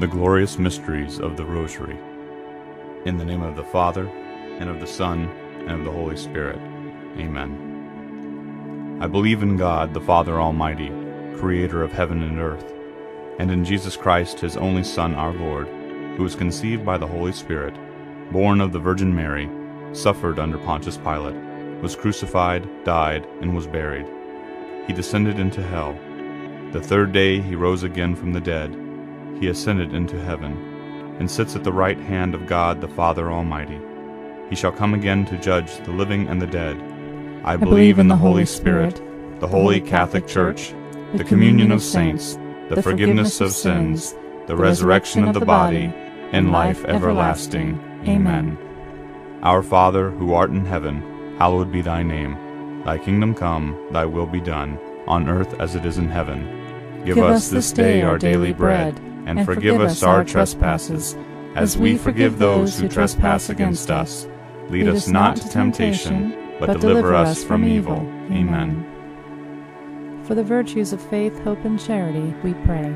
The glorious mysteries of the Rosary. In the name of the Father, and of the Son, and of the Holy Spirit. Amen. I believe in God, the Father Almighty, Creator of heaven and earth, and in Jesus Christ, His only Son, our Lord, who was conceived by the Holy Spirit, born of the Virgin Mary, suffered under Pontius Pilate, was crucified, died, and was buried. He descended into hell. The third day He rose again from the dead. He ascended into heaven, and sits at the right hand of God the Father Almighty. He shall come again to judge the living and the dead. I believe in the Holy Spirit, the Holy Catholic Church, the communion of saints, the forgiveness of sins, the resurrection of the body, and life everlasting. Amen. Our Father, who art in heaven, hallowed be thy name. Thy kingdom come, thy will be done, on earth as it is in heaven. Give us this day our daily bread, and forgive us our trespasses, as we forgive those who trespass against us. Lead us not to temptation, but deliver us from evil. Amen. For the virtues of faith, hope, and charity, we pray.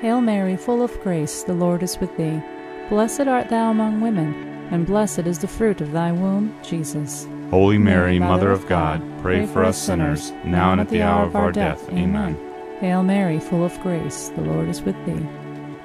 Hail Mary, full of grace, the Lord is with thee. Blessed art thou among women, and blessed is the fruit of thy womb, Jesus. Holy Mary, Mother of God, pray for us sinners, now and at the hour of our death. Amen. Hail Mary, full of grace, the Lord is with thee.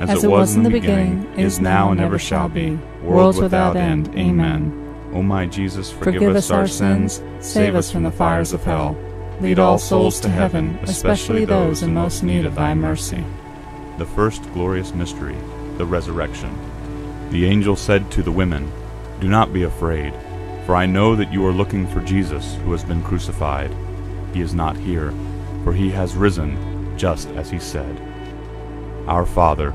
as it was in the beginning, is now, and ever shall be, worlds without end. Amen. O my Jesus, forgive us our sins, save us from the fires of hell. Lead all souls to heaven, especially those in most need of thy mercy. The first glorious mystery, the Resurrection. The angel said to the women, "Do not be afraid, for I know that you are looking for Jesus who has been crucified. He is not here, for he has risen, just as he said." Our Father,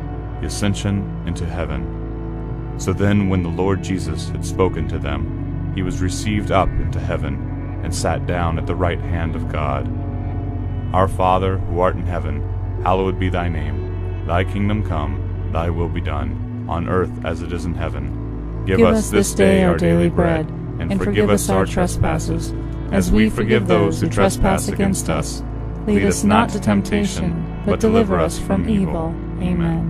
the Ascension into Heaven. So then, when the Lord Jesus had spoken to them, he was received up into heaven, and sat down at the right hand of God. Our Father, who art in heaven, hallowed be thy name. Thy kingdom come, thy will be done, on earth as it is in heaven. Give us this day our daily bread, and forgive us our trespasses, as we forgive those who trespass against us. Lead us not to temptation, but deliver us from evil. Amen.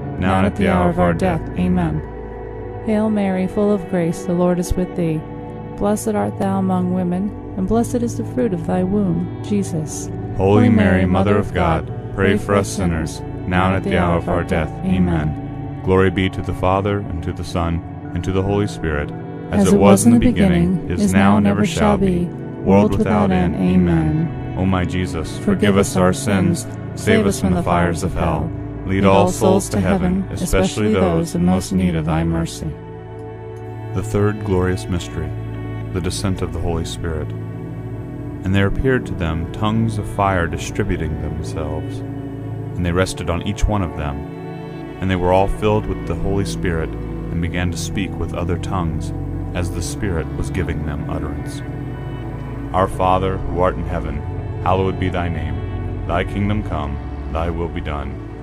now and at the hour of our death. Amen. Hail Mary, full of grace, the Lord is with thee. Blessed art thou among women, and blessed is the fruit of thy womb, Jesus. Holy Mary, Mother of God, pray for us sinners, now and at the hour of our death. Amen. Glory be to the Father, and to the Son, and to the Holy Spirit, as it was in the beginning, is now, and ever shall be, world without end. Amen. O my Jesus, forgive us our sins, save us from the fires of hell, lead all souls to heaven, especially those in most need of thy mercy. The third glorious mystery, the descent of the Holy Spirit. And there appeared to them tongues of fire distributing themselves, and they rested on each one of them. And they were all filled with the Holy Spirit, and began to speak with other tongues, as the Spirit was giving them utterance. Our Father, who art in heaven, hallowed be thy name. Thy kingdom come, thy will be done,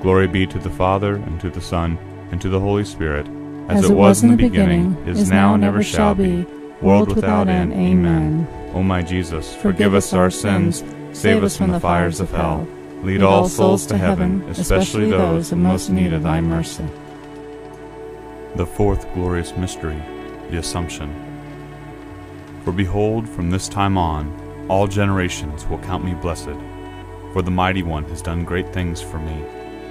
Glory be to the Father, and to the Son, and to the Holy Spirit, as it was in the beginning, is now, and ever shall be, world without end. Amen. O my Jesus, forgive us our sins, save us from the fires of hell, lead all souls to heaven, especially those in most need of thy mercy. The fourth glorious mystery, the Assumption. For behold, from this time on, all generations will count me blessed, for the Mighty One has done great things for me,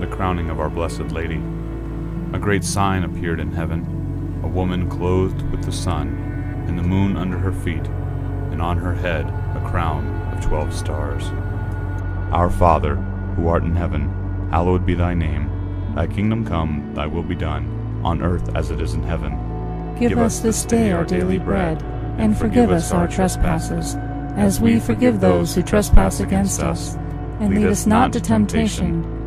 the crowning of our Blessed Lady. A great sign appeared in heaven, a woman clothed with the sun, and the moon under her feet, and on her head a crown of 12 stars. Our Father, who art in heaven, hallowed be thy name. Thy kingdom come, thy will be done, on earth as it is in heaven. Give us this day our daily bread, and forgive us our trespasses, as we forgive those who trespass against us. And lead us not to temptation,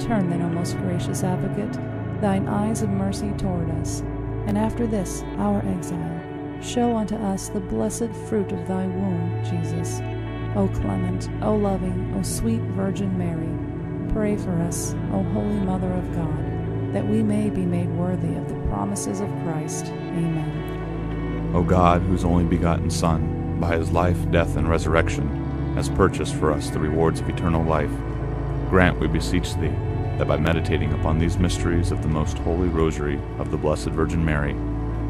Turn then, O most gracious Advocate, thine eyes of mercy toward us, and after this our exile, show unto us the blessed fruit of thy womb, Jesus. O clement, O loving, O sweet Virgin Mary, pray for us, O Holy Mother of God, that we may be made worthy of the promises of Christ. Amen. O God, whose only begotten Son, by his life, death, and resurrection, has purchased for us the rewards of eternal life, grant, we beseech thee, that by meditating upon these mysteries of the Most Holy Rosary of the Blessed Virgin Mary,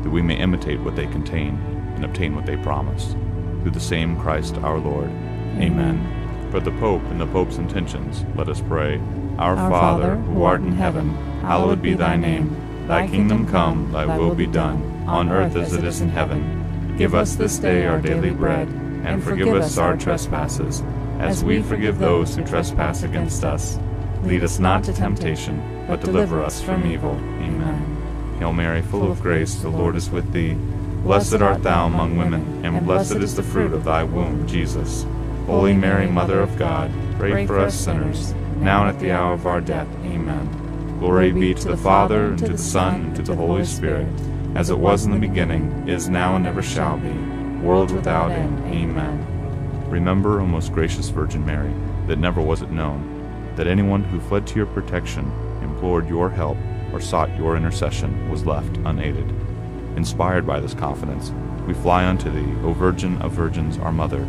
that we may imitate what they contain and obtain what they promise. Through the same Christ our Lord. Amen. For the Pope and the Pope's intentions, let us pray. Our Father, who art in heaven, hallowed be thy name. Thy kingdom come, thy will be done, on earth as it is in heaven. Give us this day our daily bread, and forgive us our trespasses, as we forgive those who trespass against us. Lead us not to temptation, but deliver us from evil. Amen. Hail Mary, full of grace, the Lord is with thee. Blessed art thou among women, and blessed is the fruit of thy womb, Jesus. Holy Mary, Mother of God, pray for us sinners, now and at the hour of our death. Amen. Glory be to the Father, and to the Son, and to the Holy Spirit, as it was in the beginning, is now, and ever shall be, world without end. Amen. Remember, O most gracious Virgin Mary, that never was it known that anyone who fled to your protection, implored your help, or sought your intercession was left unaided. Inspired by this confidence, we fly unto thee, O Virgin of Virgins, our Mother.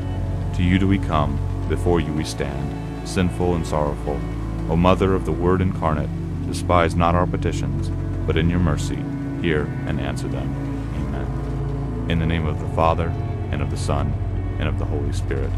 To you do we come, before you we stand, sinful and sorrowful. O Mother of the Word incarnate, despise not our petitions, but in your mercy hear and answer them. Amen. In the name of the Father, and of the Son, and of the Holy Spirit.